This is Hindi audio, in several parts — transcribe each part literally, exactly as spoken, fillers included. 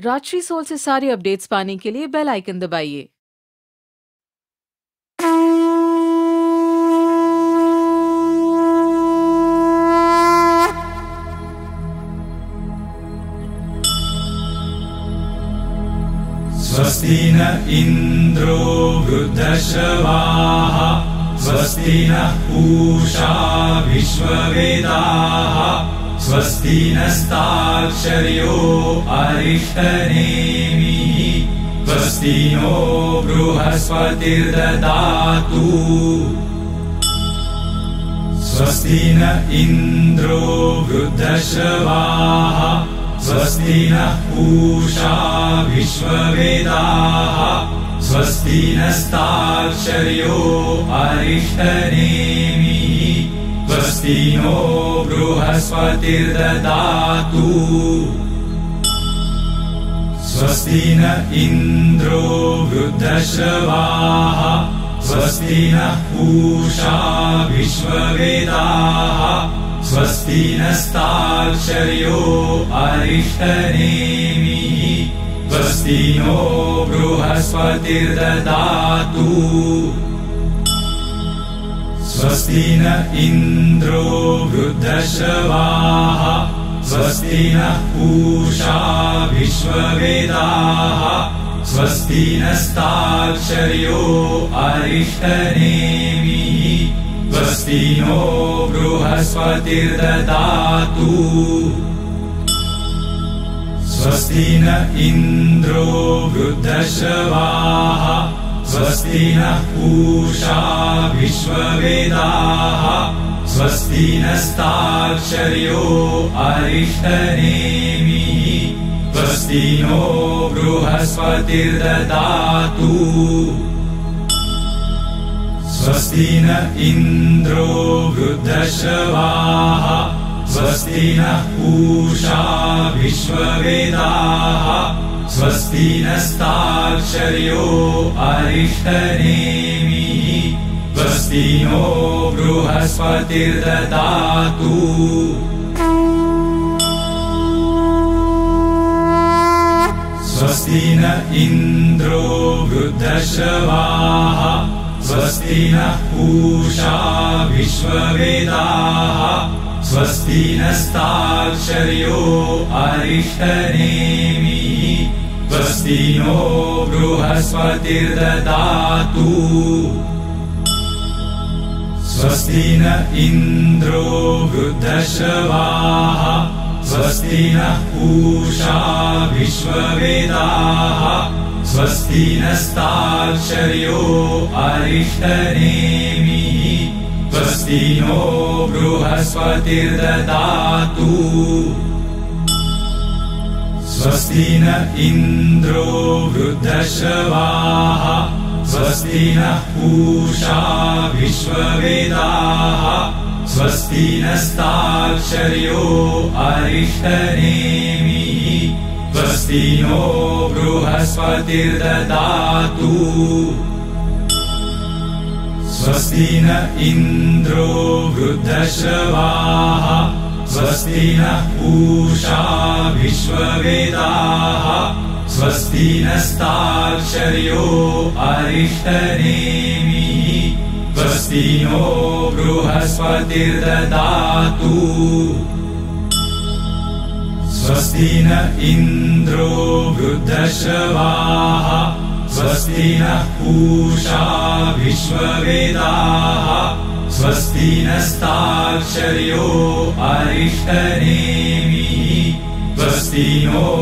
राजश्री सोल से सारे अपडेट्स पाने के लिए बेल आइकन दबाइए। स्वस्ति न इंद्रो वृद्धश्रवाः, स्वस्ति न पूषा विश्ववेदाः, स्वस्ति नस्ताक्षर्यो अरिष्टनेमिः, स्वस्ति नो बृहस्पतिर्दधातु, स्वस्ति न इन्द्रो वृद्धश्रवाः, स्वस्ति नः पूषा विश्ववेदाः, स्वस्ति नस्ताक्षर्यो अरिष्टनेमिः, स्वस्ति नो बृहस्पतिर्दधातु, स्वस्ति न इन्द्रो वृद्धश्रवाः, स्वस्ति नः पूषा विश्ववेदाः, स्वस्ति नस्ताक्षर्यो अरिष्टनेमिः, स्वस्ति नो बृहस्पतिर्दधातु, स्वस्ति न इन्द्रो वृद्धश्रवाः, स्वस्ति नः पूषा विश्ववेदाः, स्वस्ति नस्ताक्षर्यो अरिष्टनेमिः, स्वस्ति नो बृहस्पतिर्दधातु, स्वस्ति न इन्द्रो वृद्धश्रवाः, स्वस्ति नः पूषा विश्ववेदाः, स्वस्ति नस्ताक्षर्यो अरिष्टनेमिः, स्वस्ति नो बृहस्पतिर्दधातु, स्वस्ति न इन्द्रो वृद्धश्रवाः, स्वस्ति नः पूषा विश्ववेदाः, स्वस्ति नस्ताक्षर्यो अरिष्टनेमिः, स्वस्ति नो बृहस्पतिर्दधातु। स्वस्ति न इन्द्रो वृद्धश्रवाः, स्वस्ति नः पूषा विश्ववेदाः, स्वस्ति नस्ताक्षर्यो अरिष्टनेमिः, स्वस्ति नो बृहस्पतिर्दधातु, स्वस्ति न इन्द्रो वृद्धश्रवाः, स्वस्ति नः पूषा विश्ववेदाः, स्वस्ति नस्ताक्षर्यो अरिष्टनेमिः, स्वस्ति नो बृहस्पतिर्दधातु, स्वस्ति न इन्द्रो वृद्धश्रवाः, स्वस्ति नः पूषा विश्ववेदाः, स्वस्ति नस्ताक्षर्यो अरिष्टनेमिः, स्वस्ति नो बृहस्पतिर्दधातु, स्वस्ति न इन्द्रो वृद्धश्रवाः, स्वस्ति नः पूषा विश्ववेदाः, स्वस्ति नस्ताक्षर्यो अरिष्टनेमिः, स्वस्ति नो बृहस्पतिर्दधातु, स्वस्ति न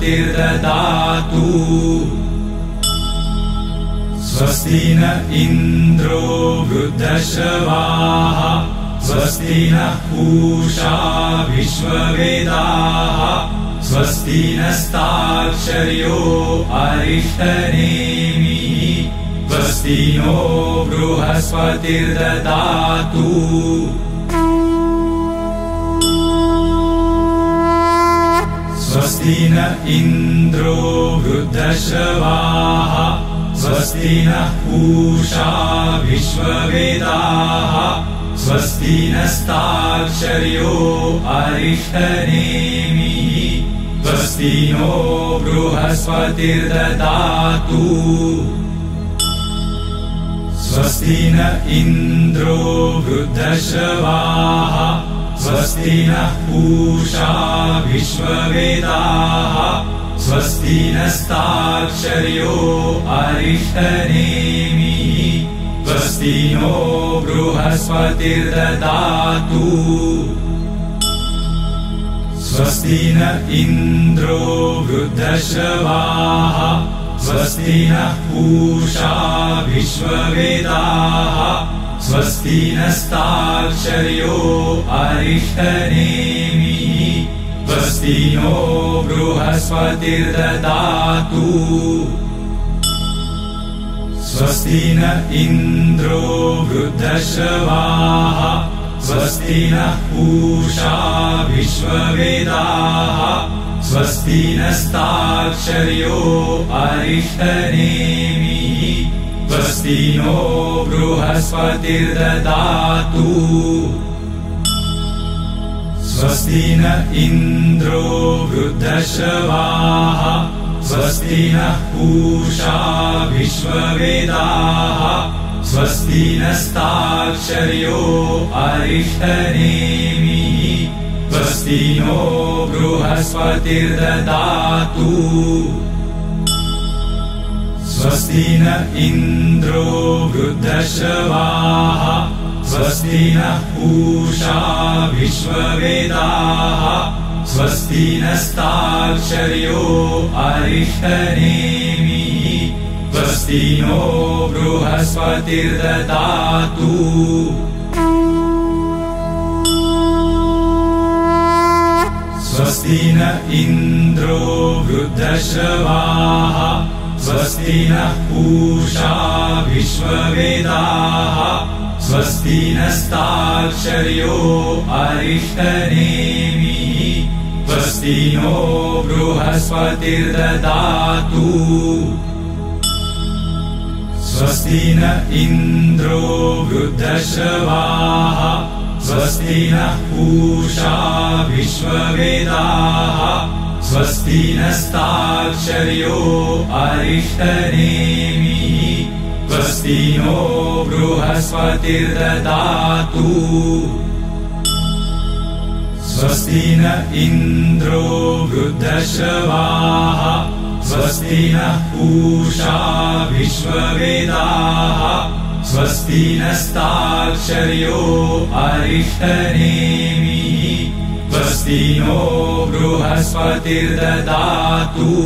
इन्द्रो वृद्धश्रवाः, स्वस्ति नः पूषा विश्ववेदाः, स्वस्ति नस्ताक्षर्यो अरिष्टनेमिः, स्वस्ति नो बृहस्पतिर्दधातु, स्वस्ति न इन्द्रो वृद्धश्रवाः, स्वस्ति नः पूषा विश्ववेदाः, स्वस्ति नस्ताक्षर्यो अरिष्टनेमिः, स्वस्ति नो बृहस्पतिर्दधातु, स्वस्ति न इन्द्रो वृद्धश्रवाः, स्वस्ति नः पूषा विश्ववेदाः, स्वस्ति नस्ताक्षर्यो अरिष्टनेमिः, स्वस्ति नो बृहस्पतिर्दधातु स्वस्ति न इन्द्रो वृद्धश्रवाः स्वस्ति नः पूषा विश्ववेदाः स्वस्ति नस्ताक्षर्यो अरिष्टनेमिः स्वस्ति नो बृहस्पतिर्दधातु स्वस्ति न इन्द्रो वृद्धश्रवाः स्वस्ति नः पूषा विश्ववेदाः स्वस्ति नस्ताक्षर्यो अरिष्टनेमिः स्वस्ति नो बृहस्पतिर्दधातु स्वस्ति न इन्द्रो वृद्धश्रवाः स्वस्ति नः पूषा विश्ववेदाः स्वस्ति नस्ताक्षर्यो अरिष्टनेमिः स्वस्ति नो बृहस्पतिर्दधातु स्वस्ति न इन्द्रो वृद्धश्रवाः स्वस्ति नः पूषा विश्ववेदाः स्वस्ति नस्ताक्षर्यो अरिष्टनेमिः स्वस्ति नो बृहस्पतिर्दधातु स्वस्ति न इन्द्रो वृद्धश्रवाः स्वस्ति नः पूषा विश्ववेदाः स्वस्ति नस्ताक्षर्यो अरिष्टनेमिः स्वस्ति नो बृहस्पतिर्दधातु स्वस्ति न इन्द्रो वृद्धश्रवाः स्वस्ति नः पूषा विश्ववेदाः स्वस्ति नस्ताक्षर्यो अरिष्टनेमिः स्वस्ति नो बृहस्पतिर्दधातु स्वस्ति न इन्द्रो वृद्धश्रवाः स्वस्ति नः पूषा विश्ववेदाः स्वस्ति नस्ताक्षर्यो अरिष्टनेमिः स्वस्ति नो बृहस्पतिर्दधातु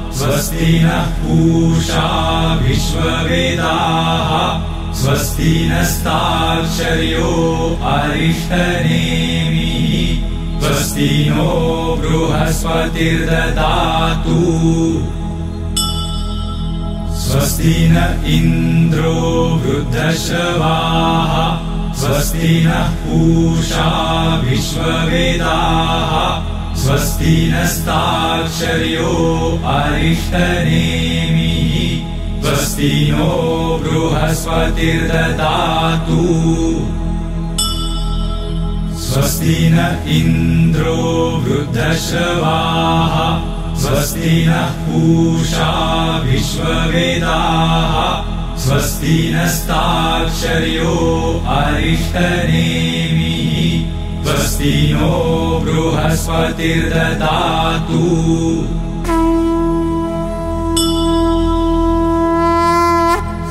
स्वस्ति न इन्द्रो वृद्धश्रवाः स्वस्ति नः पूषा विश्ववेदाः स्वस्ति नस्ताक्षर्यो अरिष्टनेमिः स्वस्ति नो बृहस्पतिर्दधातु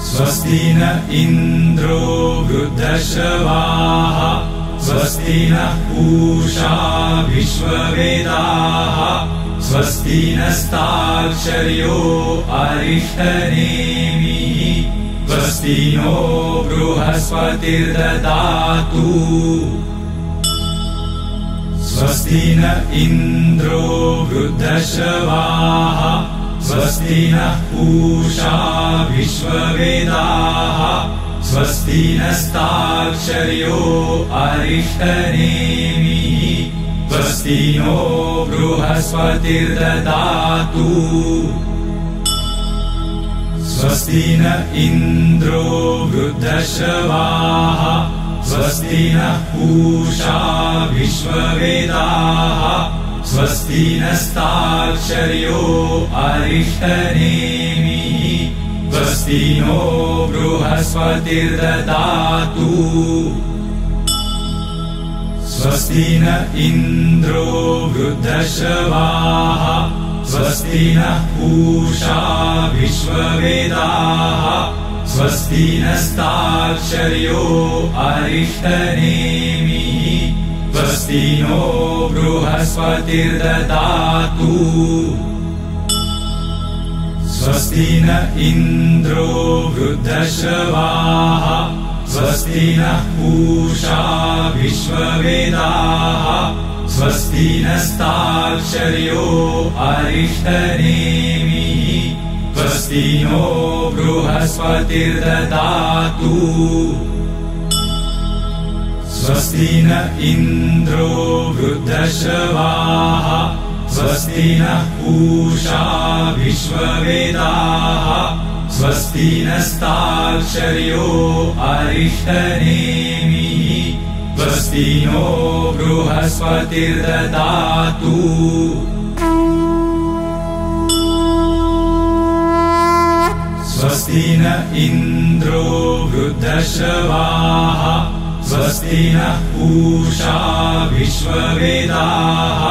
स्वस्ति न इन्द्रो वृद्धश्रवाः स्वस्ति नः पूषा विश्ववेदाः स्वस्ति नस्ताक्षर्यो अरिष्टनेमिः स्वस्ति नो बृहस्पतिर्दधातु स्वस्ति न इन्द्रो वृद्धश्रवाः स्वस्ति नः पूषा विश्ववेदाः स्वस्ति नस्ताक्षर्यो अरिष्टनेमिः स्वस्ति नो बृहस्पतिर्दधातु स्वस्ति न इन्द्रो वृद्धश्रवाः स्वस्ति नः पूषा विश्ववेदाः स्वस्ति नस्ताक्षर्यो अरिष्टनेमिः स्वस्ति नो बृहस्पतिर्दधातु स्वस्ति न इन्द्रो वृद्धश्रवाः स्वस्ति नः पूषा विश्ववेदाः स्वस्ति नस्ताक्षर्यो अरिष्टनेमिः स्वस्ति नो बृहस्पतिर्दधातु स्वस्ति न इन्द्रो वृद्धश्रवाः स्वस्ति नः पूषा विश्ववेदाः स्वस्ति नस्ताक्षर्यो अरिष्टनेमिः स्वस्ति नो बृहस्पतिर्दधातु स्वस्ति न इन्द्रो वृद्धश्रवाः स्वस्ति नः पूषा विश्ववेदाः स्वस्ति नस्ताक्षर्यो अरिष्टनेमि स्वस्ति नो बृहस्पतिर्दधातु स्वस्ति न इन्द्रो वृद्धश्रवाः स्वस्ति नः पूषा विश्ववेदाः स्वस्ति नस्ताक्षर्यो अरिष्टनेमिः स्वस्ति नो बृहस्पतिर्दधातु स्वस्ति न इन्द्रो वृद्धश्रवाः स्वस्ति नः पूषा विश्ववेदाः स्वस्ति नस्ताक्षर्यो अरिष्टनेमिः स्वस्ति नो बृहस्पतिर्दधातु स्वस्ति न इन्द्रो वृद्धश्रवाः स्वस्ति नः पूषा विश्ववेदाः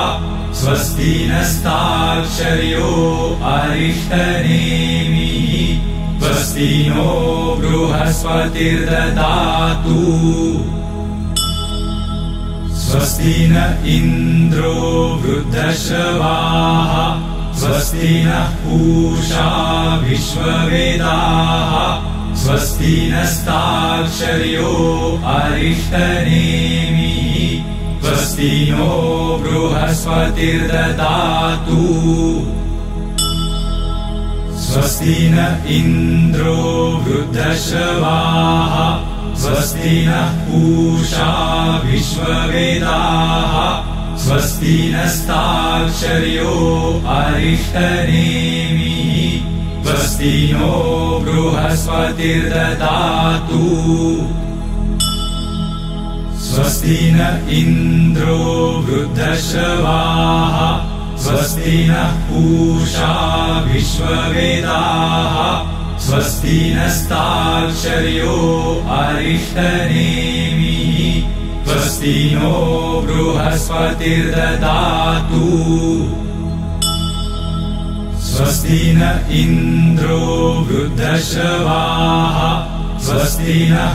स्वस्ति नस्ताक्षर्यो अरिष्टनेमिः स्वस्ति नो बृहस्पतिर्दधातु स्वस्ति न इन्द्रो वृद्धश्रवाः स्वस्ति नः पूषा विश्ववेदाः स्वस्ति नस्ताक्षर्यो अरिष्टनेमिः स्वस्ति नो बृहस्पतिर्दधातु स्वस्ति न इन्द्रो वृद्धश्रवाः स्वस्ति नः पूषा विश्ववेदाः स्वस्ति नस्ताक्षर्यो अरिष्टनेमिः स्वस्ति नो बृहस्पतिर्दधातु स्वस्ति न इन्द्रो वृद्धश्रवाः स्वस्ति नः पूषा विश्ववेदाः स्वस्ति नस्ताक्षर्यो अरिष्टनेमिः स्वस्ति नो बृहस्पतिर्दधातु स्वस्ति न इन्द्रो वृद्धश्रवाः स्वस्ति नः पूषा विश्ववेदाः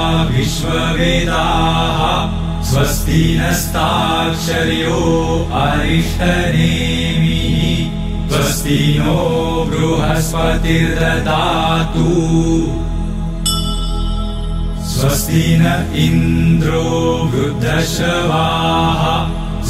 स्वस्ति नस्ताक्षर्यो अरिष्टनेमिः स्वस्ति नो बृहस्पतिर्दधातु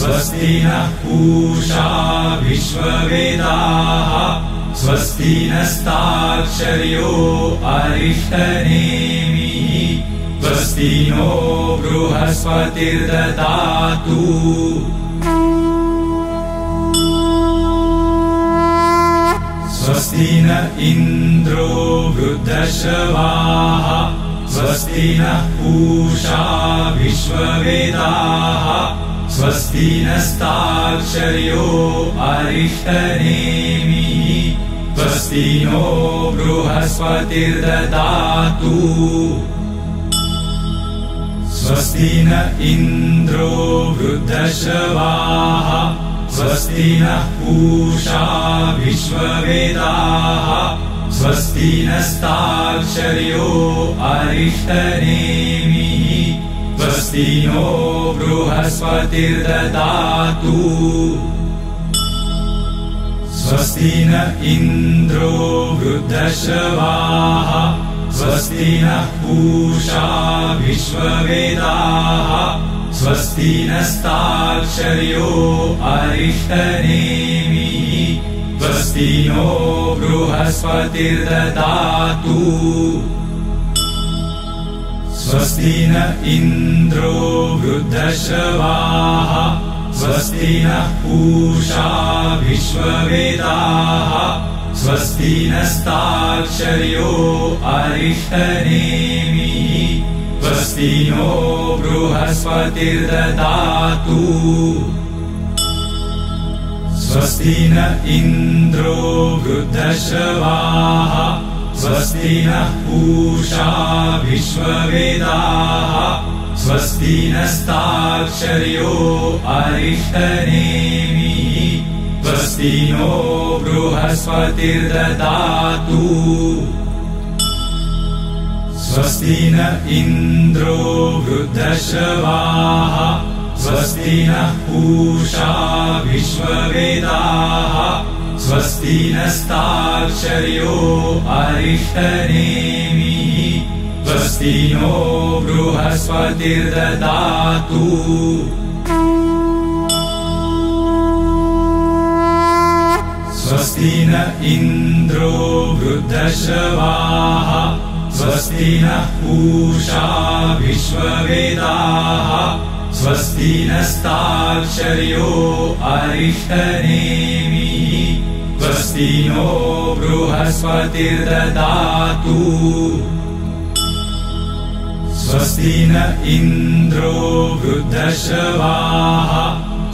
स्वस्ति न इन्द्रो वृद्धश्रवाः स्वस्ति नः पूषा विश्ववेदाः स्वस्ति नस्ताक्षर्यो अरिष्टनेमिः स्वस्ति नो बृहस्पतिर्दधातु स्वस्ति न इन्द्रो वृद्धश्रवाः स्वस्ति नः पूषा विश्ववेदाः स्वस्ति नस्ताक्षर्यो अरिष्टनेमिः स्वस्ति नो बृहस्पतिर्दधातु स्वस्ति न इन्द्रो वृद्धश्रवाः स्वस्ति नः पूषा विश्ववेदाः स्वस्ति नस्ताक्षर्यो अरिष्टनेमिः स्वस्ति नो बृहस्पतिर्दधातु स्वस्ति न इन्द्रो वृद्धश्रवाः स्वस्ति नः पूषा विश्ववेदाः स्वस्ति नस्ताक्षर्यो अरिष्टनेमिः स्वस्ति नो बृहस्पतिर्दधातु स्वस्ति न इन्द्रो वृद्धश्रवाः स्वस्ति नः पूषा विश्ववेदाः स्वस्ति नस्ताक्षर्यो अरिष्टनेमिः स्वस्ति नो बृहस्पतिर्दधातु स्वस्ति न इन्द्रो वृद्धश्रवाः स्वस्ति नः पूषा विश्ववेदाः स्वस्ति नस्ताक्षर्यो अरिष्टनेमिः स्वस्ति नो बृहस्पतिर्दधातु स्वस्ति न इन्द्रो वृद्धश्रवाः स्वस्ति नः पूषा विश्ववेदाः स्वस्ति नस्ताक्षर्यो अरिष्टनेमिः स्वस्ति नो बृहस्पतिर्दधातु स्वस्ति न इन्द्रो वृद्धश्रवाः स्वस्ति नः पूषा विश्ववेदाः स्वस्ति नस्ताक्षर्यो अरिष्टनेमिः स्वस्ति नो बृहस्पतिर्दधातु स्वस्ति न इन्द्रो वृद्धश्रवाः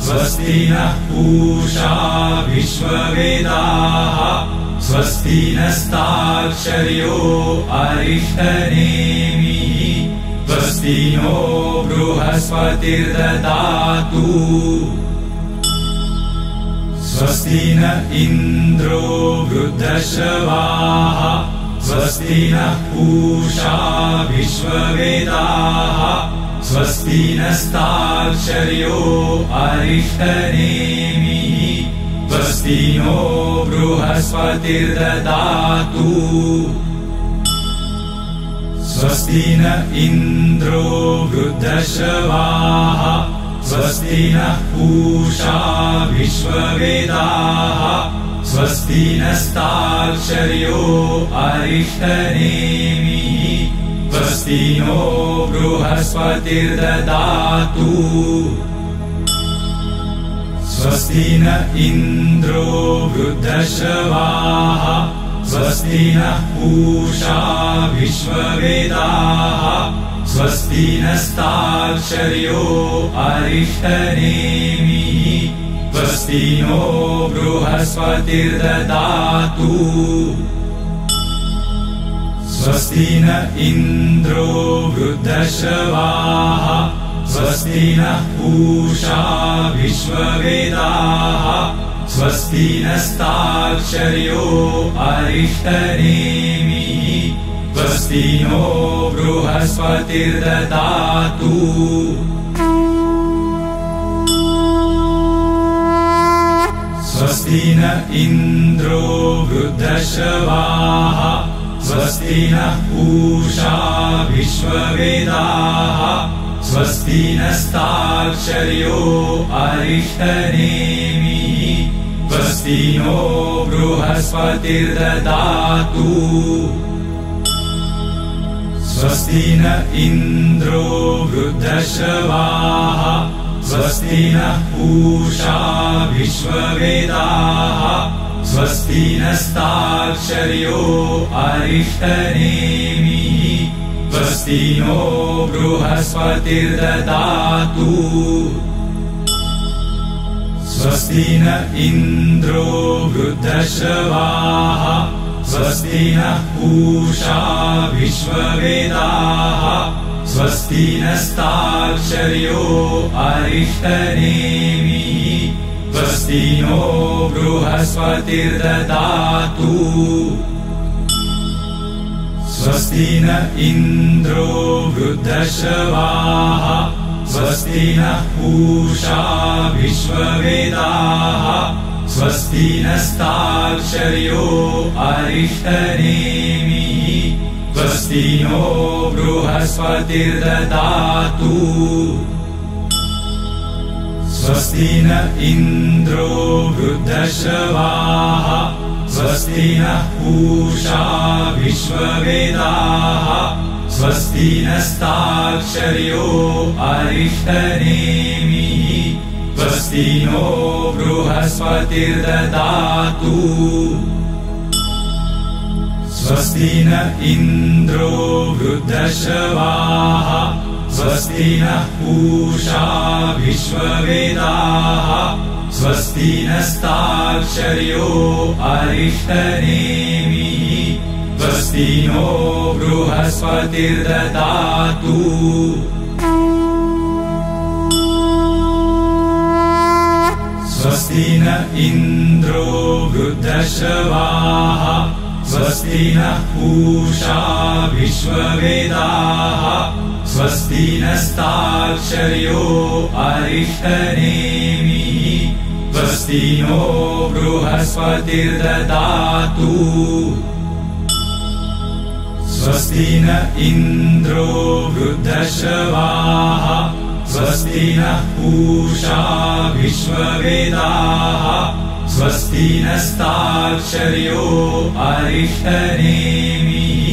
स्वस्ति नः पूषा विश्ववेदाः स्वस्ति नस्ताक्षर्यो अरिष्टनेमिः स्वस्ति नो बृहस्पतिर्दधातु स्वस्ति न इन्द्रो वृद्धश्रवाः स्वस्ति नः पूषा विश्ववेदाः स्वस्ति नस्ताक्षर्यो अरिष्टनेमिः स्वस्ति नो बृहस्पतिर्दधातु स्वस्ति न इन्द्रो वृद्धश्रवाः स्वस्ति नः पूषा विश्ववेदाः स्वस्ति नस्ताक्षर्यो अरिष्टनेमिः स्वस्ति नो बृहस्पतिर्दधातु स्वस्ति न इन्द्रो वृद्धश्रवाः स्वस्ति नः पूषा विश्ववेदाः स्वस्ति नस्ताक्षर्यो अरिष्टनेमिः स्वस्ति नो बृहस्पतिर्दधातु स्वस्ति न इन्द्रो वृद्धश्रवाः स्वस्ति नः पूषा विश्ववेदाः स्वस्ति नस्ताक्षर्यो अरिष्टनेमिः स्वस्ति नो बृहस्पतिर्दधातु स्वस्ति न इन्द्रो वृद्धश्रवाः स्वस्ति नः पूषा विश्ववेदाः स्वस्ति नस्ताक्षर्यो अरिष्टनेमिः स्वस्ति नो बृहस्पतिर्दधातु स्वस्ति न इन्द्रो वृद्धश्रवाः स्वस्ति नः पूषा विश्ववेदाः स्वस्ति नस्ताक्षर्यो अरिष्टनेमिः स्वस्ति नो बृहस्पतिर्दधातु स्वस्ति न इन्द्रो वृद्धश्रवाः स्वस्ति नः पूषा विश्ववेदाः स्वस्ति नस्ताक्षर्यो अरिष्टनेमिः स्वस्ति नो बृहस्पतिर्दधातु स्वस्ति न इन्द्रो वृद्धश्रवाः स्वस्ति नः पूषा विश्ववेदाः स्वस्ति नस्ताक्षर्यो अरिष्टनेमिः स्वस्ति नो बृहस्पतिर्दधातु स्वस्ति न इन्द्रो वृद्धश्रवाः स्वस्ति नः पूषा विश्ववेदाः स्वस्ति नस्ताक्षर्यो अरिष्टनेमिः स्वस्ति नो बृहस्पतिर्दधातु स्वस्ति न इन्द्रो वृद्धश्रवाः स्वस्ति नः पूषा विश्ववेदाः स्वस्ति नस्ताक्षर्यो अरिष्टनेमिः स्वस्ति नो बृहस्पतिर्दधातु। स्वस्ति न इन्द्रो वृद्धश्रवाः स्वस्ति नः पूषा विश्ववेदाः स्वस्ति नस्ताक्षर्यो अरिष्टनेमिः स्वस्ति नो बृहस्पतिर्दधातु। स्वस्ति न इन्द्रो वृद्धश्रवाः स्वस्ति नः पूषा विश्ववेदाः स्वस्ति नस्ताक्षर्यो अरिष्टनेमिः स्वस्ति नो बृहस्पतिर्दधातु। स्वस्ति न इन्द्रो वृद्धश्रवाः स्वस्ति नः पूषा विश्ववेदाः स्वस्ति नस्ताक्षर्यो अरिष्टनेमिः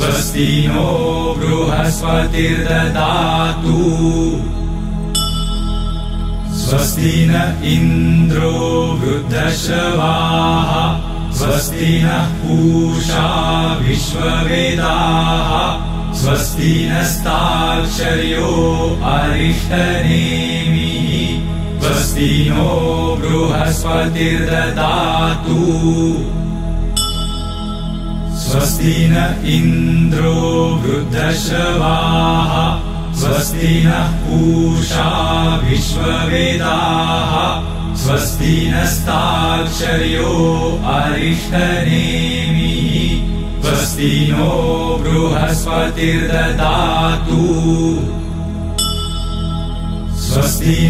स्वस्ति नो बृहस्पतिर्दधातु। स्वस्ति न इन्द्रो वृद्धश्रवाः स्वस्ति नः पूषा विश्ववेदाः स्वस्ति नस्ताक्षर्यो अरिष्टनेमिः स्वस्ति नो बृहस्पतिर्दधातु। स्वस्ति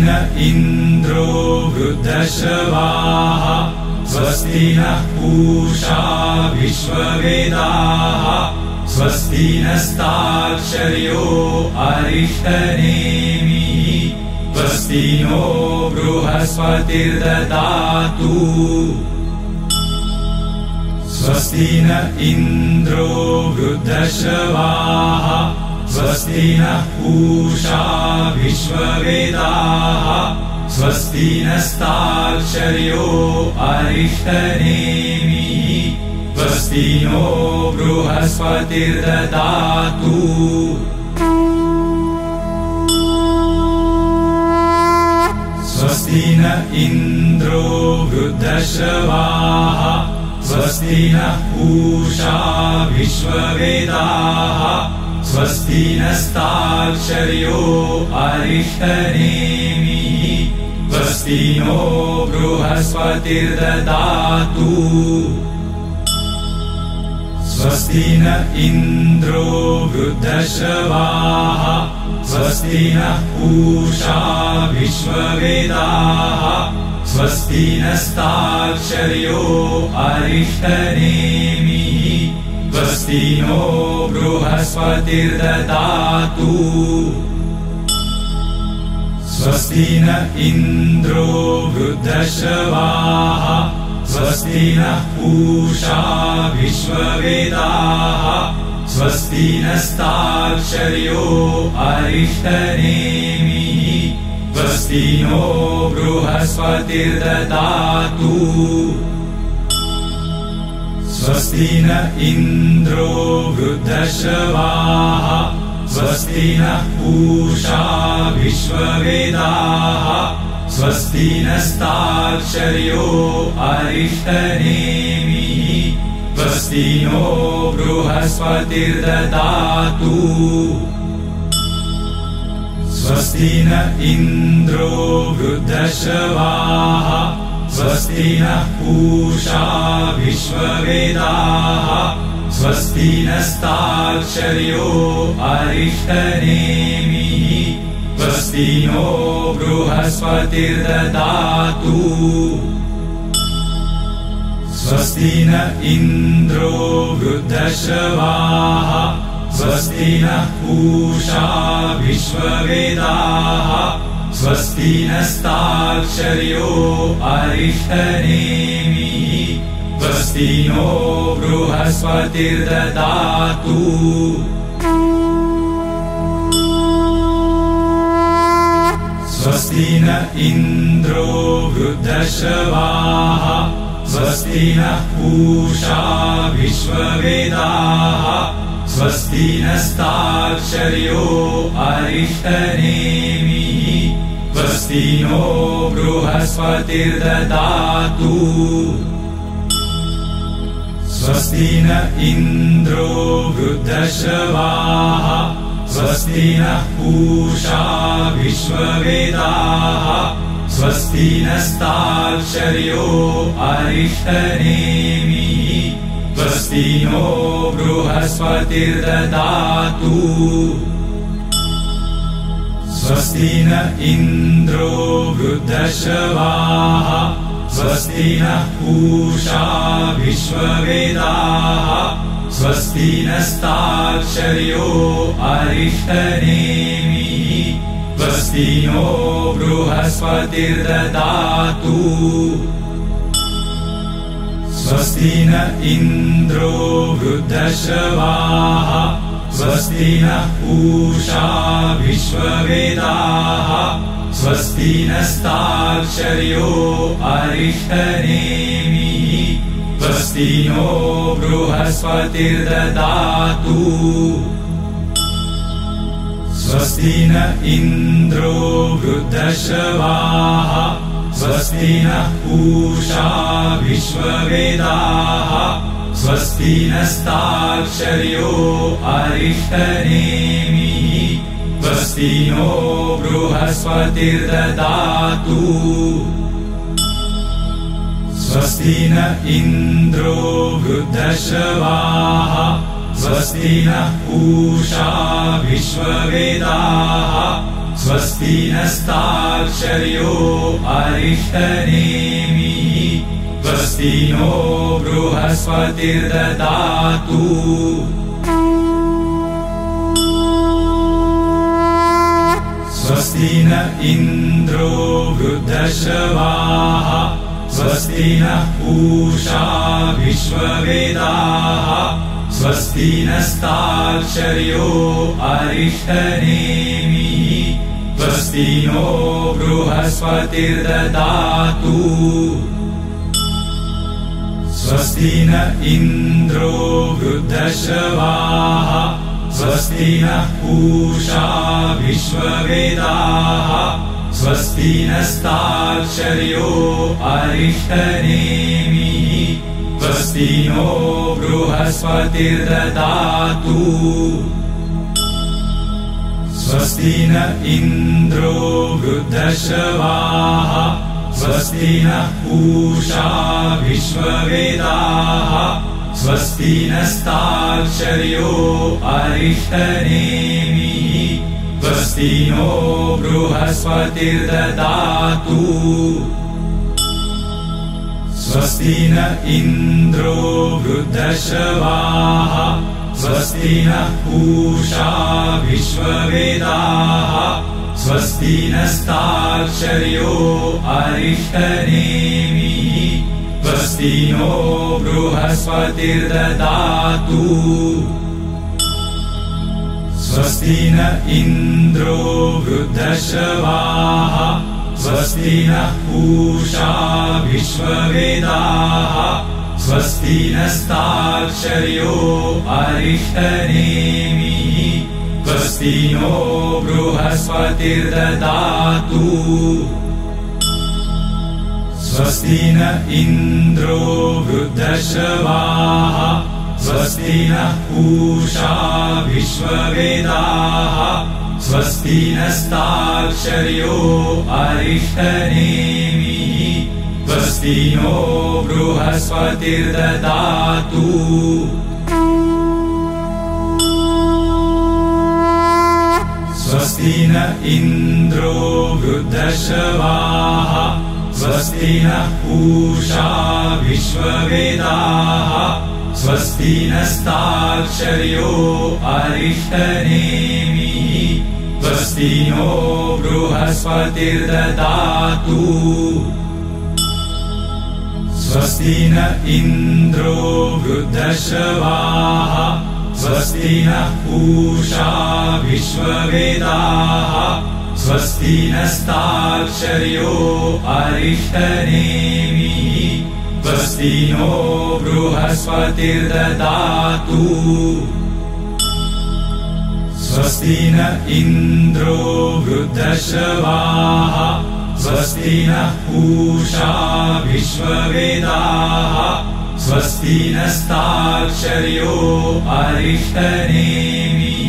न इन्द्रो वृद्धश्रवाः स्वस्ति नः पूषा विश्ववेदाः स्वस्ति नस्ताक्षर्यो अरिष्टनेमिः स्वस्ति नो बृहस्पतिर्दधातु। स्वस्ति न इन्द्रो वृद्धश्रवाः स्वस्ति नः पूषा विश्ववेदाः स्वस्ति नस्ताक्षर्यो अरिष्टनेमिः स्वस्ति नो बृहस्पतिर्दधातु। स्वस्ति न इन्द्रो वृद्धश्रवाः स्वस्ति नः पूषा विश्ववेदाः स्वस्ति नस्ताक्षर्यो अरिष्टनेमिः स्वस्ति नो बृहस्पतिर्दधातु। स्वस्ति न इन्द्रो वृद्धश्रवाः स्वस्ति नः पूषा विश्ववेदाः स्वस्ति नस्ताक्षर्यो अरिष्टनेमिः स्वस्ति नो बृहस्पतिर्दधातु। स्वस्ति न इन्द्रो वृद्धश्रवाः स्वस्ति नः पूषा विश्ववेदाः स्वस्ति नस्ताक्षर्यो अरिष्टनेमिः स्वस्ति नो बृहस्पतिर्दधातु। स्वस्ति न इन्द्रो वृद्धश्रवाः स्वस्ति नः पूषा विश्ववेदाः स्वस्ति नस्ताक्षर्यो अरिष्टनेमिः स्वस्ति नो बृहस्पतिर्दधातु। स्वस्ति न इन्द्रो वृद्धश्रवाः स्वस्ति नः पूषा विश्ववेदाः स्वस्ति नस्ताक्षर्यो अरिष्टनेमिः स्वस्ति नो बृहस्पतिर्दधातु। स्वस्ति न इन्द्रो वृद्धश्रवाः स्वस्ति नः पूषा विश्ववेदाः स्वस्ति नस्ताक्षर्यो अरिष्टनेमिः स्वस्ति नो बृहस्पतिर्दधातु। स्वस्ति न इन्द्रो वृद्धश्रवाः स्वस्ति नः पूषा विश्ववेदाः स्वस्ति नस्ताक्षर्यो अरिष्टनेमिः स्वस्ति नो बृहस्पतिर्दधातु। स्वस्ति न इन्द्रो वृद्धश्रवाः स्वस्ति नः पूषा विश्ववेदाः स्वस्ति नस्ताक्षर्यो अरिष्टनेमिः स्वस्ति नो बृहस्पतिर्दधातु स्वस्ति न इन्द्रो वृद्धश्रवाः स्वस्ति नः पूषा विश्ववेदाः स्वस्ति नस्ताक्षर्यो अरिष्टनेमिः स्वस्ति नो बृहस्पतिर्दधातु स्वस्ति न इन्द्रो वृद्धश्रवाः स्वस्ति नः पूषा विश्ववेदाः स्वस्ति नस्ताक्षर्यो अरिष्टनेमिः स्वस्ति नो बृहस्पतिर्दधातु स्वस्ति न इन्द्रो वृद्धश्रवाः स्वस्ति नः पूषा विश्ववेदाः स्वस्ति नस्ताक्षर्यो अरिष्टनेमिः स्वस्ति नो बृहस्पतिर्दधातु स्वस्ति न इन्द्रो वृद्धश्रवाः स्वस्ति नः पूषा विश्ववेदाः स्वस्ति नस्ताक्षर्यो अरिष्टनेमिः स्वस्ति नो बृहस्पतिर्दधातु स्वस्ति न इन्द्रो वृद्धश्रवाः स्वस्ति नः पूषा विश्ववेदाः स्वस्ति नस्ताक्षर्यो अरिष्टनेमिः स्वस्ति नो बृहस्पतिर्दधातु स्वस्ति न इन्द्रो वृद्धश्रवाः स्वस्ति नः पूषा विश्ववेदाः स्वस्ति नस्ताक्षर्यो अरिष्टनेमिः स्वस्ति नो बृहस्पतिर्दधातु स्वस्ति न इन्द्रो वृद्धश्रवाः स्वस्ति नः पूषा विश्ववेदाः स्वस्ति नस्ताक्षर्यो अरिष्टनेमिः स्वस्ति नो बृहस्पतिर्दधातु स्वस्ति न इन्द्रो वृद्धश्रवाः स्वस्ति नः पूषा विश्ववेदाः स्वस्ति नस्ताक्षर्यो अरिष्टनेमिः स्वस्ति नो बृहस्पतिर्दधातु स्वस्ति न इन्द्रो वृद्धश्रवाः स्वस्ति नः पूषा विश्ववेदाः स्वस्ति नस्ताक्षर्यो अरिष्टनेमिः स्वस्ति नो बृहस्पतिर्दधातु स्वस्ति न इन्द्रो वृद्धश्रवाः स्वस्ति नः पूषा विश्ववेदाः स्वस्ति नस्ताक्षर्यो अरिष्टनेमिः स्वस्ति नो बृहस्पतिर्दधातु स्वस्ति न इन्द्रो वृद्धश्रवाः स्वस्ति नः पूषा विश्ववेदाः स्वस्ति नस्ताक्षर्यो अरिष्टनेमिः स्वस्ति नो बृहस्पतिर्दधातु स्वस्ति न इन्द्रो वृद्धश्रवाः स्वस्ति नः पूषा विश्ववेदाः स्वस्ति नस्ताक्षर्यो अरिष्टनेमिः स्वस्ति नो बृहस्पतिर्दधातु स्वस्ति न इन्द्रो वृद्धश्रवाः स्वस्ति नः पूषा विश्ववेदाः स्वस्ति नस्ताक्षर्यो अरिष्टनेमिः स्वस्ति नो बृहस्पतिर्ददातु, स्वस्ति न इन्द्रो वृद्धश्रवाः, स्वस्ति नः पूषा विश्ववेदाः, स्वस्ति नस्ताक्षर्यो अरिष्टनेमिः,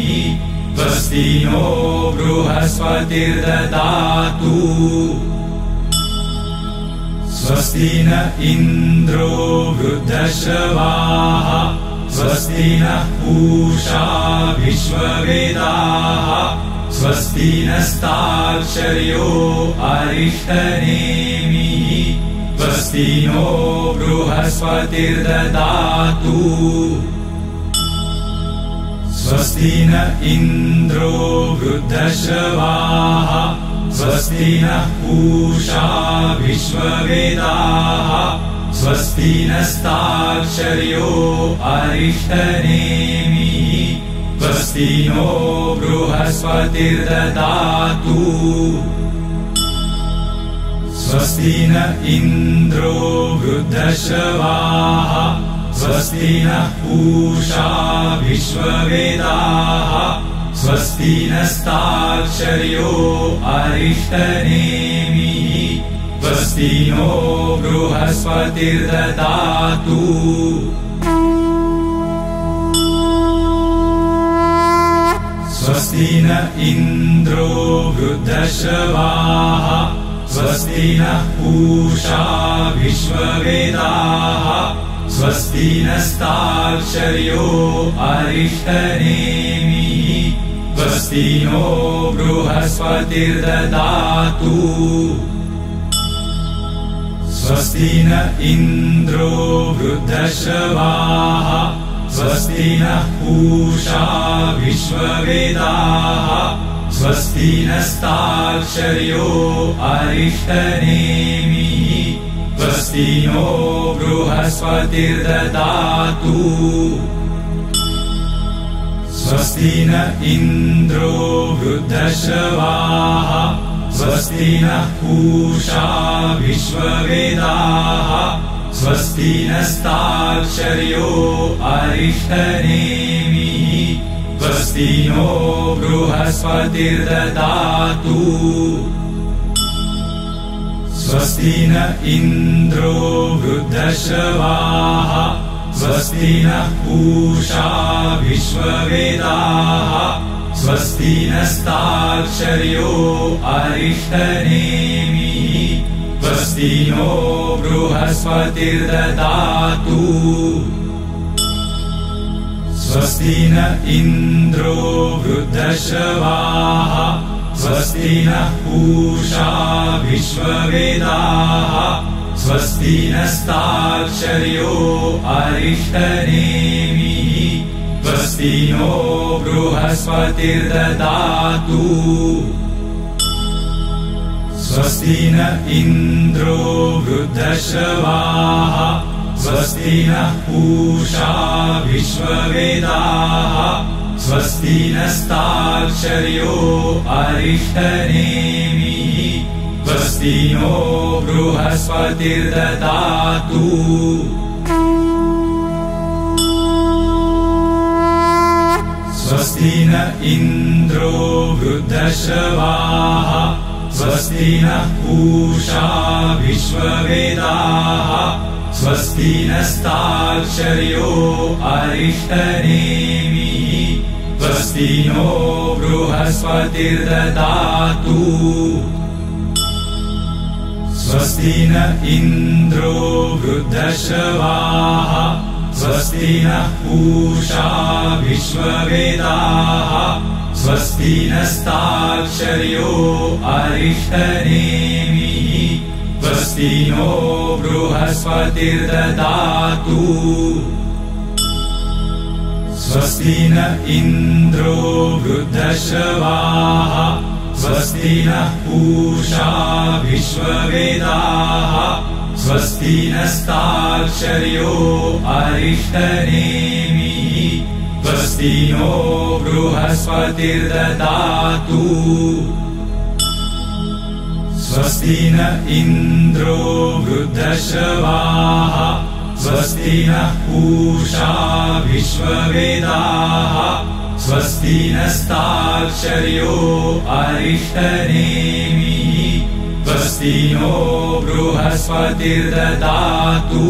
स्वस्ति नो बृहस्पतिर्ददातु, स्वस्ति न इन्द्रो वृद्धश्रवाः, स्वस्ति नः पूषा विश्ववेदाः, स्वस्ति नस्ताक्षर्यो अरिष्टनेमिः, स्वस्ति नो बृहस्पतिर्ददातु, स्वस्ति न इन्द्रो वृद्धश्रवाः, स्वस्ति नः पूषा विश्ववेदाः, स्वस्ति नस्ताक्षर्यो अरिष्टनेमिः, स्वस्ति नो बृहस्पतिर्ददातु, स्वस्ति न इन्द्रो वृद्धश्रवाः, स्वस्ति नः पूषा विश्ववेदाः, स्वस्ति नस्ताक्षर्यो अरिष्टनेमिः, स्वस्ति नो बृहस्पतिर्ददातु। स्वस्ति न इन्द्रो वृद्धश्रवाः, स्वस्ति नः पूषा विश्ववेदाः, स्वस्ति नस्ताक्षर्यो अरिष्टनेमिः, स्वस्ति नो बृहस्पतिर्ददातु, स्वस्ति न इन्द्रो वृद्धश्रवाः, स्वस्ति नः पूषा विश्ववेदाः, स्वस्ति नस्ताक्षर्यो अरिष्टनेमिः, स्वस्ति नो बृहस्पतिर्ददातु, स्वस्ति न इन्द्रो वृद्धश्रवाः, स्वस्ति नः पूषा विश्ववेदाः, स्वस्ति नस्ताक्षर्यो अरिष्टनेमिः, स्वस्ति नो बृहस्पतिर्ददातु, स्वस्ति न इन्द्रो वृद्धश्रवाः, स्वस्ति नः पूषा विश्ववेदाः, स्वस्ति नस्ताक्षर्यो अरिष्टनेमिः, स्वस्ति नो बृहस्पतिर्ददातु, स्वस्ति न इन्द्रो वृद्धश्रवाः, स्वस्ति नः पूषा विश्ववेदाः, स्वस्ति नस्ताक्षर्यो अरिष्टनेमिः, स्वस्ति नो बृहस्पतिर्ददातु, स्वस्ति न इन्द्रो वृद्धश्रवाः, स्वस्ति नः पूषा विश्ववेदाः, स्वस्ति नस्ताक्षर्यो अरिष्टनेमिः, स्वस्ति नो बृहस्पतिर्ददातु, स्वस्ति न इन्द्रो वृद्धश्रवाः, स्वस्ति नः पूषा विश्ववेदाः, स्वस्ति नस्ताक्षर्यो अरिष्टनेमिः, स्वस्ति नो बृहस्पतिर्ददातु, स्वस्ति न इन्द्रो वृद्धश्रवाः, स्वस्ति नः पूषा विश्ववेदाः, स्वस्ति नस्ताक्षर्यो अरिष्टनेमिः, स्वस्ति नो बृहस्पतिर्ददातु, स्वस्ति न इन्द्रो वृद्धश्रवाः, स्वस्ति नः पूषा विश्ववेदाः, स्वस्ति नस्ताक्षर्यो अरिष्टनेमिः, स्वस्ति नो बृहस्पतिर्ददातु, स्वस्ति न इन्द्रो वृद्धश्रवाः स्वस्ति नः पूषा विश्ववेदाः स्वस्ति नस्ताक्षर्यो अरिष्टनेमिः स्वस्ति नो बृहस्पतिर्दधातु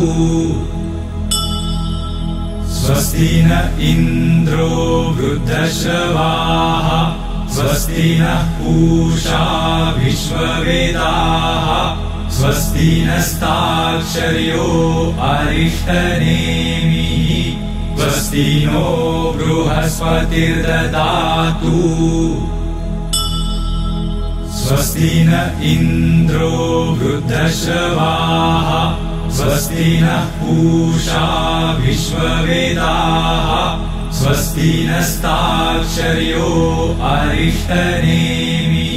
स्वस्ति न इन्द्रो वृद्धश्रवाः स्वस्ति नः पूषा विश्ववेदाः स्वस्ति नस्ताक्षर्यो अरिष्टनेमिः स्वस्ति नो बृहस्पतिर्दधातु स्वस्ति न इन्द्रो वृद्धश्रवाः स्वस्ति नः पूषा विश्ववेदाः स्वस्ति नस्ताक्षर्यो अरिष्टनेमिः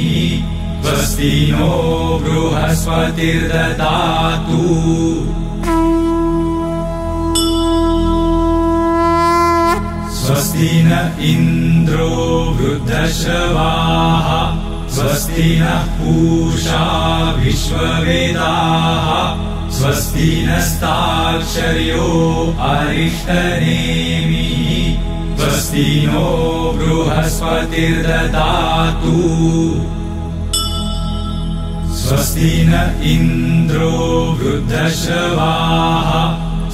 स्वस्ति नो बृहस्पतिर्दधातु स्वस्ति न इन्द्रो वृद्धश्रवाः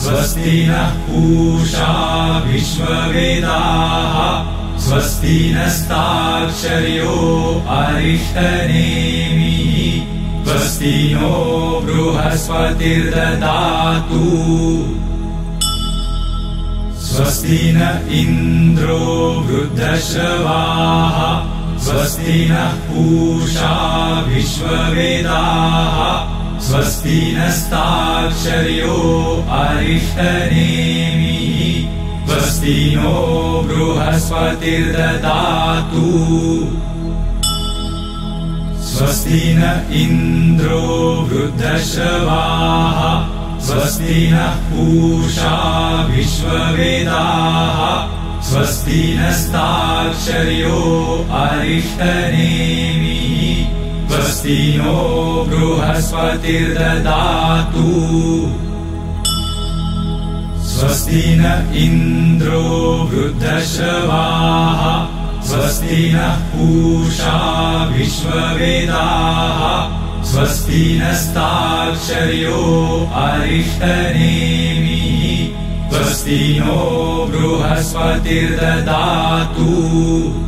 स्वस्ति नः पूषा विश्ववेदाः स्वस्ति नस्ताक्षर्यो अरिष्टनेमिः स्वस्ति नो बृहस्पतिर्दधातु स्वस्ति न इन्द्रो वृद्धश्रवाः स्वस्ति नः पूषा विश्ववेदाः स्वस्ति नस्ताक्षर्यो अरिष्टनेमिः स्वस्ति नो बृहस्पतिर्दधातु स्वस्ति न इन्द्रो वृद्धश्रवाः स्वस्ति नः पूषा विश्ववेदाः स्वस्ति नस्ताक्षर्यो अरिष्टनेमिः स्वस्ति नो बृहस्पतिर्दधातु स्वस्ति न इन्द्रो वृद्धश्रवाः स्वस्ति नः पूषा विश्ववेदाः स्वस्ति नस्ताक्षर्यो अरिष्टनेमिः स्वस्ति नो बृहस्पतिर्दधातु स्वस्ति न इन्द्रो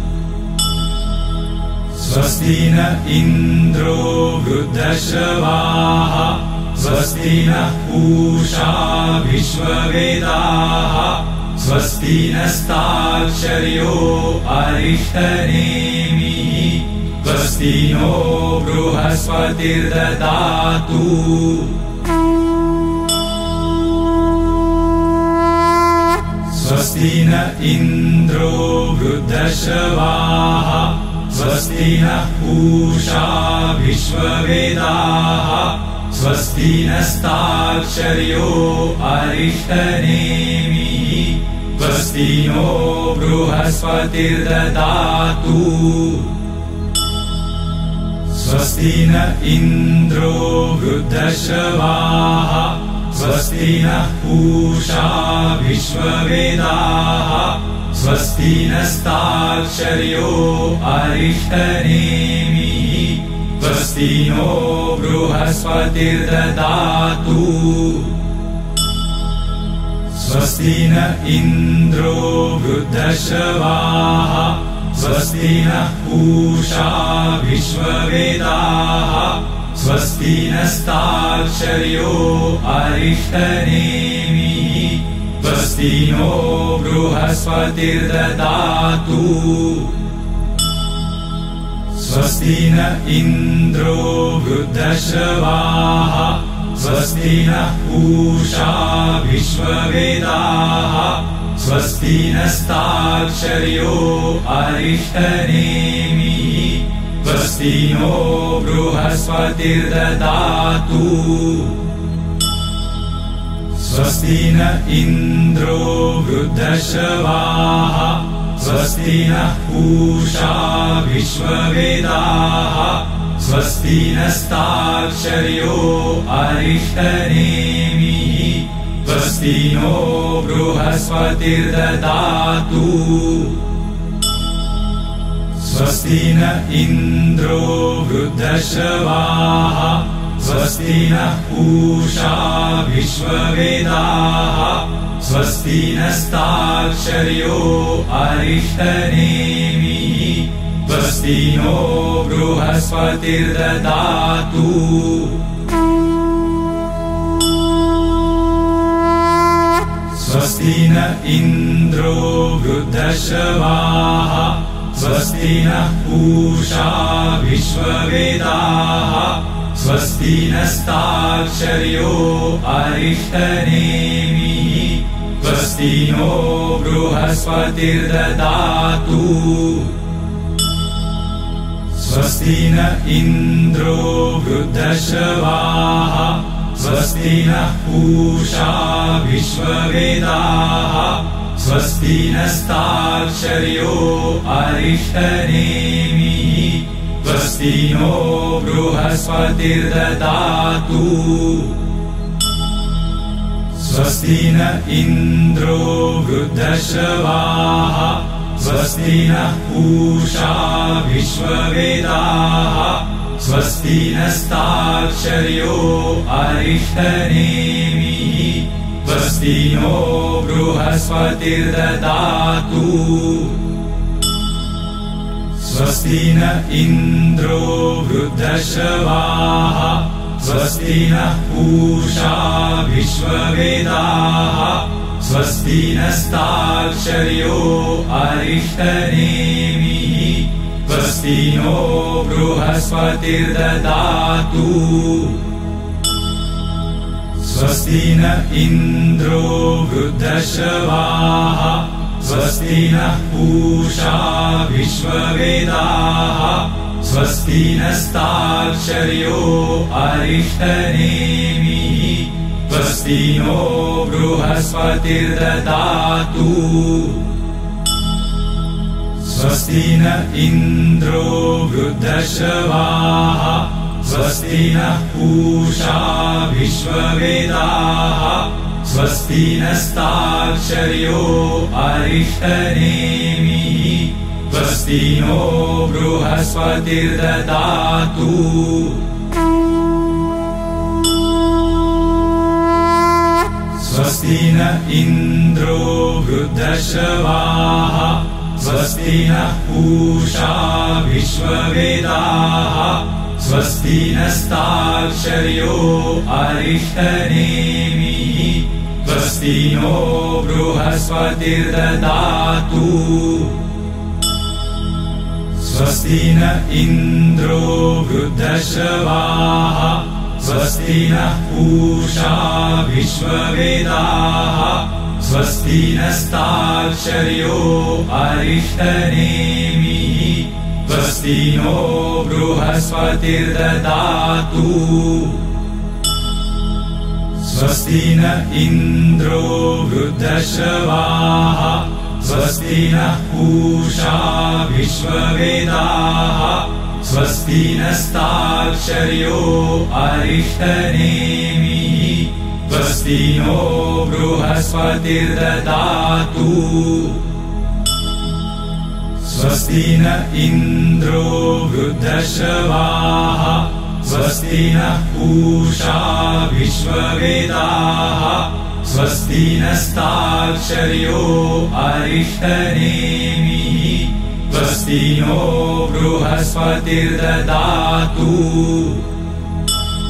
वृद्धश्रवाः स्वस्ति नः पूषा विश्ववेदाः स्वस्ति नस्ताक्षर्यो अरिष्टनेमिः स्वस्ति नो बृहस्पतिर्दधातु स्वस्ति न इन्द्रो वृद्धश्रवाः स्वस्ति नः पूषा विश्ववेदाः स्वस्ति नस्ताक्षर्यो अरिष्टनेमिः स्वस्ति नो बृहस्पतिर्दधातु स्वस्ति न इन्द्रो वृद्धश्रवाः स्वस्ति नः पूषा विश्ववेदाः स्वस्ति नस्ताक्षर्यो अरिष्टनेमिः स्वस्ति नो बृहस्पतिर्दधातु स्वस्ति न इन्द्रो वृद्धश्रवाः स्वस्ति नः पूषा विश्ववेदाः स्वस्ति नस्ताक्षर्यो अरिष्टनेमिः स्वस्ति नो बृहस्पतिर्दधातु स्वस्ति न इन्द्रो वृद्धश्रवाः स्वस्ति नः पूषा विश्ववेदाः स्वस्ति नस्ताक्षर्यो अरिष्टनेमिः स्वस्ति नो बृहस्पतिर्दधातु स्वस्ति न इन्द्रो वृद्धश्रवाः स्वस्ति नः पूषा विश्ववेदाः स्वस्ति नस्ताक्षर्यो अरिष्टनेमिः स्वस्ति नो बृहस्पतिर्दधातु स्वस्ति न इन्द्रो वृद्धश्रवाः स्वस्ति नः पूषा विश्ववेदाः स्वस्ति नस्ताक्षर्यो अरिष्टनेमिः स्वस्ति नो बृहस्पतिर्दधातु स्वस्ति न इन्द्रो वृद्धश्रवाः स्वस्ति नः पूषा विश्ववेदाः स्वस्ति नस्ताक्षर्यो अरिष्टनेमिः स्वस्ति नो बृहस्पतिर्दधातु। स्वस्ति न इन्द्रो वृद्धश्रवाः स्वस्ति नः पूषा विश्ववेदाः स्वस्ति नस्ताक्षर्यो अरिष्टनेमिः स्वस्ति नो बृहस्पतिर्दधातु स्वस्ति न इन्द्रो वृद्धश्रवाः स्वस्ति नः पूषा विश्ववेदाः स्वस्ति नस्ताक्षर्यो अरिष्टनेमिः स्वस्ति नो बृहस्पतिर्दधातु स्वस्ति न इन्द्रो वृद्धश्रवाः स्वस्ति नः पूषा विश्ववेदाः स्वस्ति नस्ताक्षर्यो अरिष्टनेमिः स्वस्ति नो बृहस्पतिर्दधातु स्वस्ति न इन्द्रो वृद्धश्रवाः स्वस्ति नः पूषा विश्ववेदाः स्वस्ति नस्ताक्षर्यो अरिष्टनेमिः स्वस्ति नो बृहस्पतिर्दधातु स्वस्ति न इन्द्रो वृद्धश्रवाः स्वस्ति नः पूषा विश्ववेदाः स्वस्ति नस्ताक्षर्यो अरिष्टनेमिः स्वस्ति नो बृहस्पतिर्दधातु स्वस्ति न इन्द्रो वृद्धश्रवाः स्वस्ति नः पूषा विश्ववेदाः स्वस्ति नस्ताक्षर्यो अरिष्टनेमिः स्वस्ति नो बृहस्पतिर्दधातु स्वस्ति न इन्द्रो वृद्धश्रवाः स्वस्ति नः पूषा विश्ववेदाः स्वस्ति नस्ताक्षर्यो अरिष्टनेमिः स्वस्ति नो बृहस्पतिर्दधातु स्वस्ति न इन्द्रो वृद्धश्रवाः स्वस्ति नः पूषा विश्ववेदाः स्वस्ति नस्ताक्षर्यो अरिष्टनेमिः स्वस्ति नो बृहस्पतिर्दधातु स्वस्ति न इन्द्रो वृद्धश्रवाः स्वस्ति नः पूषा विश्ववेदाः स्वस्ति नस्ताक्षर्यो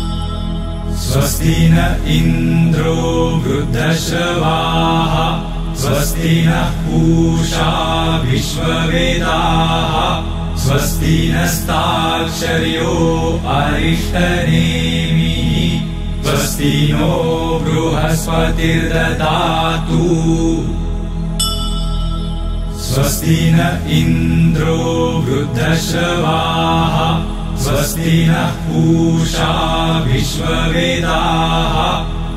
अरिष्टनेमिः स्वस्ति नो बृहस्पतिर्दधातु स्वस्ति न इन्द्रो वृद्धश्रवाः स्वस्ति नः पूषा विश्ववेदाः स्वस्ति नस्ताक्षर्यो अरिष्टनेमिः स्वस्ति नो बृहस्पतिर्दधातु स्वस्ति न इन्द्रो वृद्धश्रवाः स्वस्ति नः पूषा विश्ववेदाः स्वस्ति नस्ताक्षर्यो अरिष्टनेमिः स्वस्ति नो बृहस्पतिर्दधातु स्वस्ति न इन्द्रो वृद्धश्रवाः स्वस्ति नः पूषा विश्ववेदाः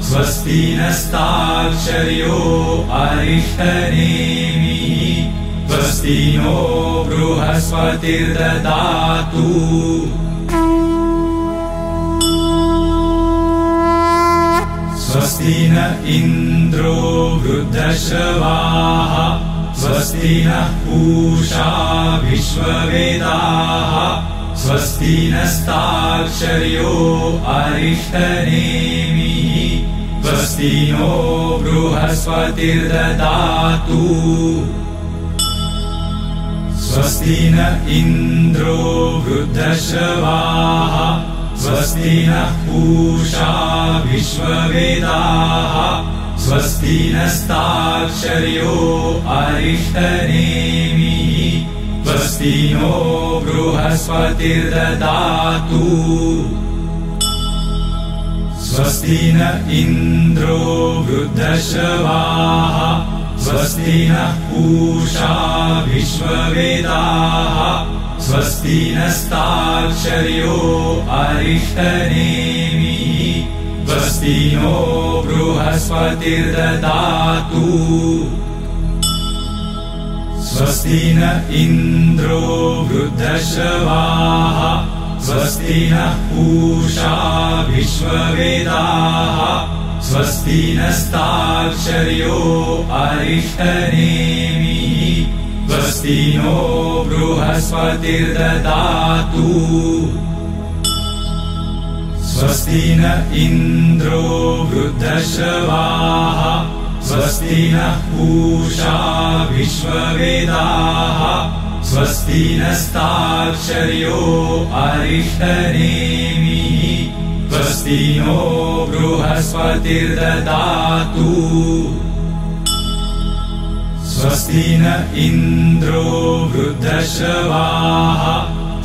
स्वस्ति नस्ताक्षर्यो अरिष्टनेमिः स्वस्ति नो बृहस्पतिर्दधातु। स्वस्ति न इन्द्रो वृद्धश्रवाः स्वस्ति नः पूषा विश्ववेदाः स्वस्ति नस्ताक्षर्यो अरिष्टनेमिः स्वस्ति नो बृहस्पतिर्दधातु स्वस्ति न इन्द्रो वृद्धश्रवाः स्वस्ति नः पूषा विश्ववेदाः स्वस्ति नस्ताक्षर्यो अरिष्टनेमिः स्वस्ति नो बृहस्पतिर्दधातु स्वस्ति न इन्द्रो वृद्धश्रवाः स्वस्ति नः पूषा विश्ववेदाः स्वस्ति नस्ताक्षर्यो अरिष्टनेमिः स्वस्ति नो बृहस्पतिर्दधातु स्वस्ति न इन्द्रो वृद्धश्रवाः स्वस्ति नः पूषा विश्ववेदाः स्वस्ति नस्ताक्षर्यो अरिष्टनेमिः स्वस्ति नो बृहस्पतिर्दधातु स्वस्ति न इन्द्रो वृद्धश्रवाः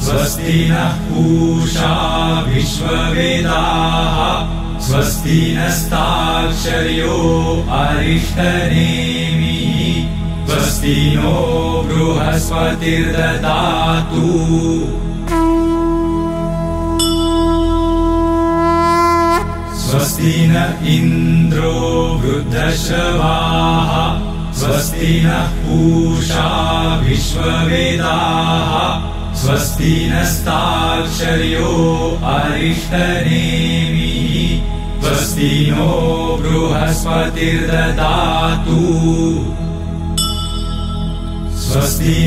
स्वस्ति नः पूषा विश्ववेदाः स्वस्ति नस्ताक्षर्यो अरिष्टनेमिः स्वस्ति नो बृहस्पतिर्दधातु स्वस्ति न इन्द्रो वृद्धश्रवाः स्वस्ति नः पूषा विश्ववेदाः स्वस्ति नस्ताक्षर्यो अरिष्टनेमिः स्वस्ति नो बृहस्पतिर्दधातु स्वस्ति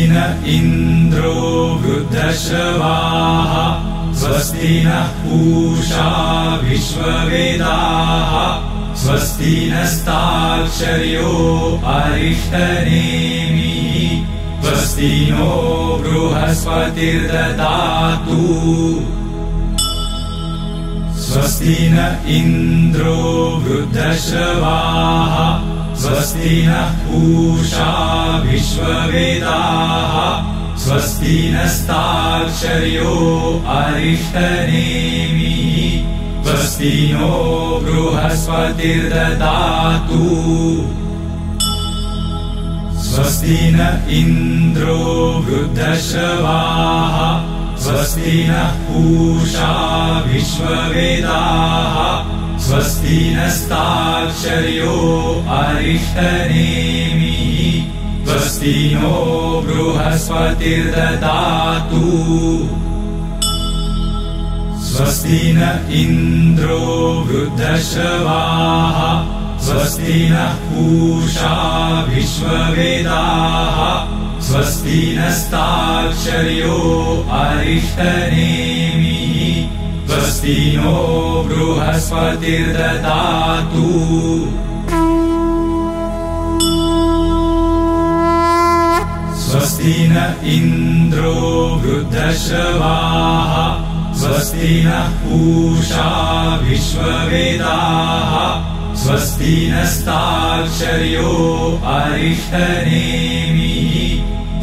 न इन्द्रो वृद्धश्रवाः स्वस्ति नः पूषा विश्ववेदाः स्वस्ति नस्ताक्षर्यो अरिष्टनेमिः स्वस्ति नो बृहस्पतिर्दधातु स्वस्ति न इन्द्रो वृद्धश्रवाः स्वस्ति नः पूषा विश्ववेदाः स्वस्ति नस्ताक्षर्यो अरिष्टनेमिः स्वस्ति नो बृहस्पतिर्दधातु स्वस्ति न इन्द्रो वृद्धश्रवाः स्वस्ति नः पूषा विश्ववेदाः स्वस्ति नस्ताक्षर्यो अरिष्टनेमिः स्वस्ति नो बृहस्पतिर्दधातु स्वस्ति न इन्द्रो वृद्धश्रवाः स्वस्ति नः पूषा विश्ववेदाः स्वस्ति नस्ताक्षर्यो अरिष्टनेमिः स्वस्ति नो बृहस्पतिर्दधातु स्वस्ति न इन्द्रो वृद्धश्रवाः स्वस्ति नः पूषा विश्ववेदाः स्वस्ति नस्ताक्षर्यो अरिष्टनेमिः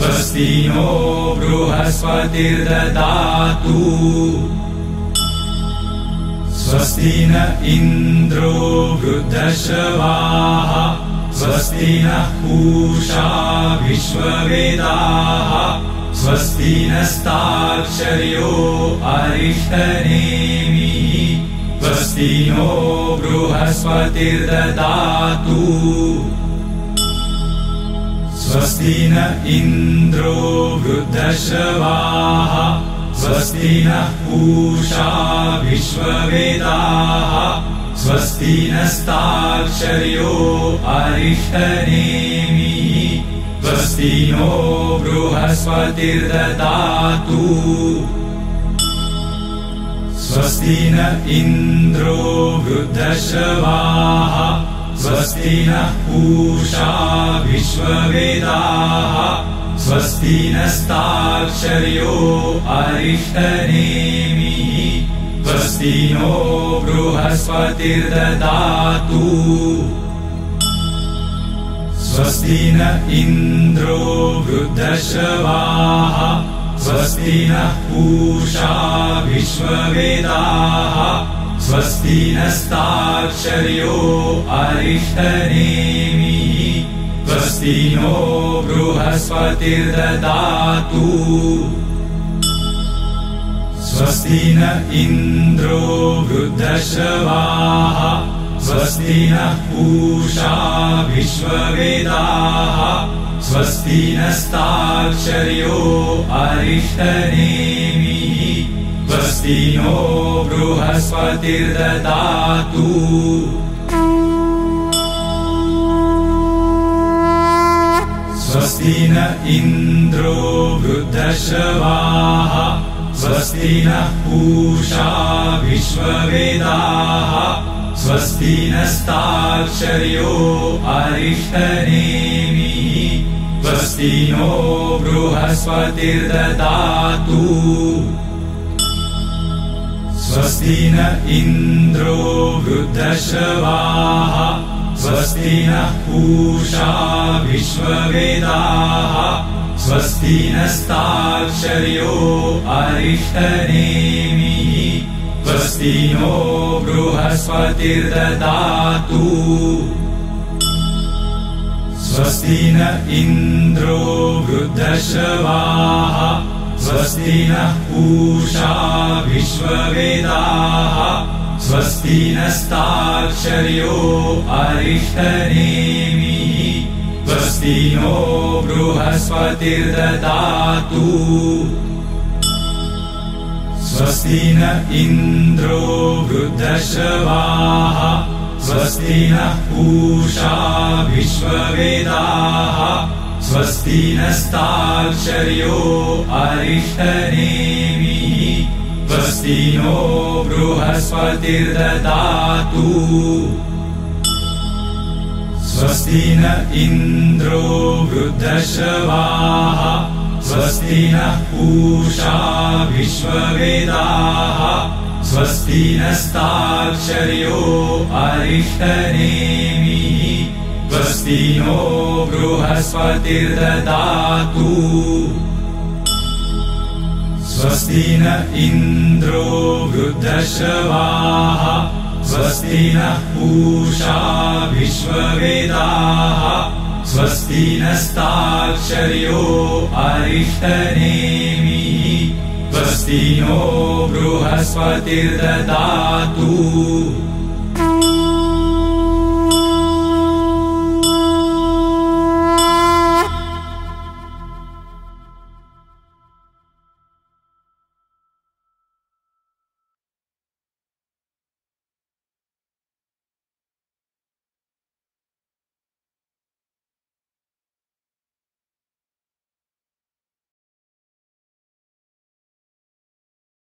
स्वस्ति नो बृहस्पतिर्दधातु स्वस्ति न इन्द्रो वृद्धश्रवाः स्वस्ति नः पूषा विश्ववेदाः स्वस्ति नस्ताक्षर्यो अरिष्टनेमिः स्वस्ति नो बृहस्पतिर्दधातु स्वस्ति न इन्द्रो वृद्धश्रवाः स्वस्ति नः पूषा विश्ववेदाः स्वस्ति नस्ताक्षर्यो अरिष्टनेमिः स्वस्ति नो बृहस्पतिर्दधातु स्वस्ति न इन्द्रो वृद्धश्रवाः स्वस्ति नः पूषा विश्ववेदाः स्वस्ति नस्ताक्षर्यो अरिष्टनेमिः स्वस्ति नो बृहस्पतिर्दधातु स्वस्ति न इन्द्रो वृद्धश्रवाः स्वस्ति नः पूषा विश्ववेदाः स्वस्ति नस्ताक्षर्यो अरिष्टनेमिः स्वस्ति नो बृहस्पतिर्दधातु स्वस्ति न इन्द्रो वृद्धश्रवाः स्वस्ति नः पूषा विश्ववेदाः स्वस्ति नस्ताक्षर्यो अरिष्टनेमिः स्वस्ति नो बृहस्पतिर्दधातु स्वस्ति न इन्द्रो वृद्धश्रवाः स्वस्ति नः पूषा विश्ववेदाः स्वस्ति नस्ताक्षर्यो अरिष्टनेमिः स्वस्ति नो बृहस्पतिर्दधातु स्वस्ति न इन्द्रो वृद्धश्रवाः स्वस्ति नः पूषा विश्ववेदाः स्वस्ति नस्ताक्षर्यो अरिष्टनेमिः स्वस्ति नो बृहस्पतिर्दधातु स्वस्ति न इन्द्रो वृद्धश्रवाः स्वस्ति नः पूषा विश्ववेदाः स्वस्ति नस्ताक्षर्यो अरिष्टनेमिः स्वस्ति नो बृहस्पतिर्दधातु स्वस्ति न इन्द्रो वृद्धश्रवाः स्वस्ति नः पूषा विश्ववेदाः स्वस्ति नस्ताक्षर्यो अरिष्टनेमिः स्वस्ति नो बृहस्पतिर्दधातु स्वस्ति न इन्द्रो वृद्धश्रवाः स्वस्ति नः पूषा विश्ववेदाः स्वस्ति नस्ताक्षर्यो अरिष्टनेमिः स्वस्ति नो बृहस्पतिर्दधातु स्वस्ति न इन्द्रो वृद्धश्रवाः स्वस्ति नः पूषा विश्ववेदाः स्वस्ति नस्ताक्षर्यो अरिष्टनेमिः स्वस्ति नो बृहस्पतिर्दधातु स्वस्ति न इन्द्रो वृद्धश्रवाः स्वस्ति नः पूषा विश्ववेदाः स्वस्ति नस्ताक्षर्यो अरिष्टनेमिः स्वस्ति नो बृहस्पतिर्दधातु स्वस्ति न इन्द्रो वृद्धश्रवाः स्वस्ति नः पूषा विश्ववेदाः स्वस्ति नस्ताक्षर्यो अरिष्टनेमिः स्वस्ति नो बृहस्पतिर्दधातु।